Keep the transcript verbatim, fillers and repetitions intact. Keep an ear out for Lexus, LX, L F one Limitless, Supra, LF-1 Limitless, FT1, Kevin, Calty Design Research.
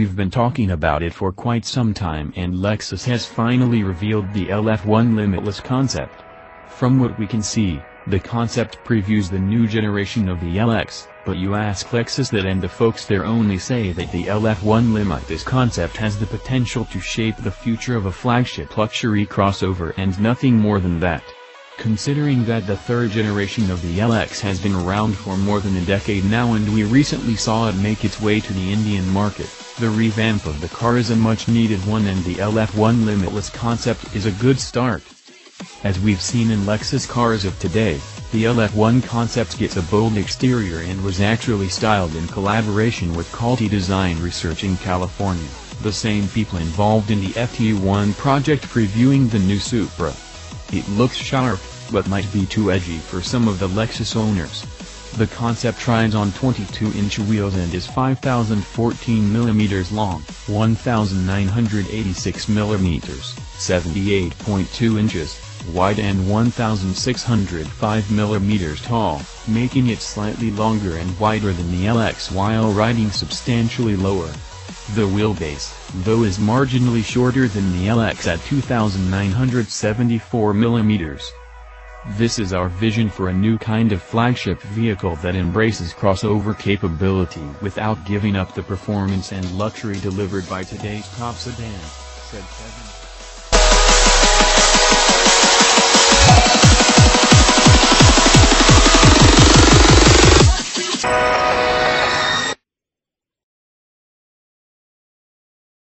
We've been talking about it for quite some time, and Lexus has finally revealed the L F one Limitless concept. From what we can see, the concept previews the new generation of the L X, but you ask Lexus that and the folks there only say that the L F one Limitless concept has the potential to shape the future of a flagship luxury crossover and nothing more than that. Considering that the third generation of the L X has been around for more than a decade now and we recently saw it make its way to the Indian market, the revamp of the car is a much-needed one and the L F one Limitless concept is a good start. As we've seen in Lexus cars of today, the L F one concept gets a bold exterior and was actually styled in collaboration with Calty Design Research in California, the same people involved in the F T one project previewing the new Supra. It looks sharp, but might be too edgy for some of the Lexus owners. The concept rides on twenty-two inch wheels and is five thousand fourteen millimeters long, one thousand nine hundred eighty-six millimeters, seventy-eight point two inches, wide and one thousand six hundred five millimeters tall, making it slightly longer and wider than the L X while riding substantially lower. The wheelbase, though, is marginally shorter than the L X at two thousand nine hundred seventy-four millimeters. This is our vision for a new kind of flagship vehicle that embraces crossover capability without giving up the performance and luxury delivered by today's top sedan, said Kevin.